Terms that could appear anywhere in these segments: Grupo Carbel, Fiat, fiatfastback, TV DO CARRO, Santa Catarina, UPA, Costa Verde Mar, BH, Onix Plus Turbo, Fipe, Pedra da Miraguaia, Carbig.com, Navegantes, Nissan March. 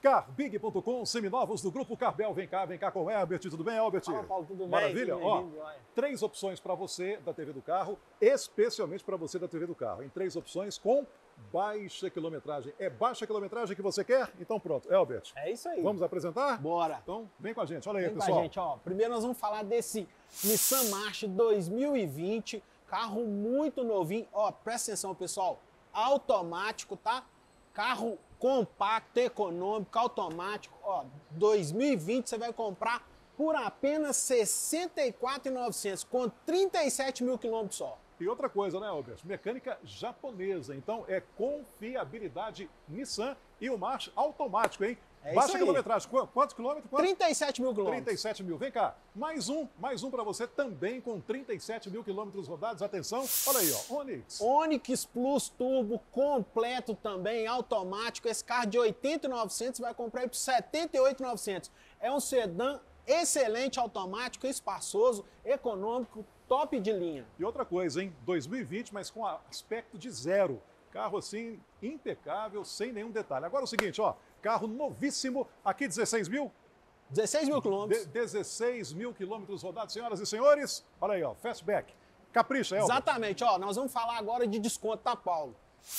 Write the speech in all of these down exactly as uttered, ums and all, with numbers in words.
Carbig ponto com, seminovos do Grupo Carbel. Vem cá, vem cá com o Herbert. Tudo bem, Herbert? Fala, Paulo, tudo bem? Maravilha? Tudo Ó, lindo, três opções para você da T V do carro, especialmente para você da T V do carro. Em três opções com baixa quilometragem. É baixa quilometragem que você quer? Então pronto, Herbert. É isso aí. Vamos apresentar? Bora. Então vem com a gente, olha aí, vem pessoal. Vem com a gente, ó. Primeiro nós vamos falar desse Nissan March dois mil e vinte, carro muito novinho. Ó, presta atenção, pessoal. Automático, tá? Carro compacto, econômico, automático, ó, dois mil e vinte você vai comprar por apenas sessenta e quatro mil e novecentos reais, com trinta e sete mil quilômetros só. E outra coisa, né, Albert? Mecânica japonesa, então é confiabilidade Nissan e o March automático, hein? É baixa quilometragem, quantos quilômetros? Quanto? trinta e sete mil quilômetros. trinta e sete mil, vem cá, mais um, mais um para você também com trinta e sete mil quilômetros rodados, atenção, olha aí, ó, Onix. Onix Plus Turbo, completo também, automático, esse carro de oitenta e nove mil e novecentos vai comprar aí por setenta e oito mil e novecentos, é um sedã excelente, automático, espaçoso, econômico, top de linha. E outra coisa, hein? dois mil e vinte, mas com aspecto de zero. Carro assim, impecável, sem nenhum detalhe. Agora é o seguinte, ó. Carro novíssimo, aqui dezesseis mil. dezesseis mil quilômetros. De dezesseis mil quilômetros rodados, senhoras e senhores. Olha aí, ó. Fastback. Capricha, é? Exatamente, ó. Nós vamos falar agora de desconto, tá, Paulo?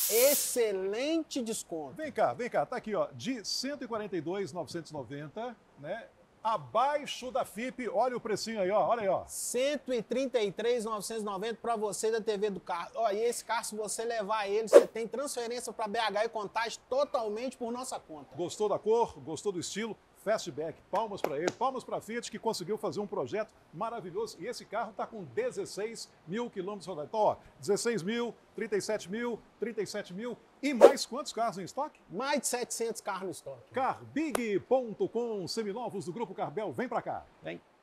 Excelente desconto. Vem cá, vem cá. Tá aqui, ó. De cento e quarenta e dois mil novecentos e noventa, né? Abaixo da Fipe, olha o precinho aí, ó, olha aí, ó. cento e trinta e três mil novecentos e noventa para você da T V do carro. Ó, e esse carro, se você levar ele, você tem transferência para B H e Contagem totalmente por nossa conta. Gostou da cor? Gostou do estilo? Fastback, palmas para ele, palmas para a Fiat, que conseguiu fazer um projeto maravilhoso. E esse carro está com dezesseis mil quilômetros rodados. Então, ó, dezesseis mil, trinta e sete mil, trinta e sete mil e mais quantos carros em estoque? Mais de setecentos carros no estoque. Carbig ponto com, seminovos do Grupo Carbel, vem para cá. Vem.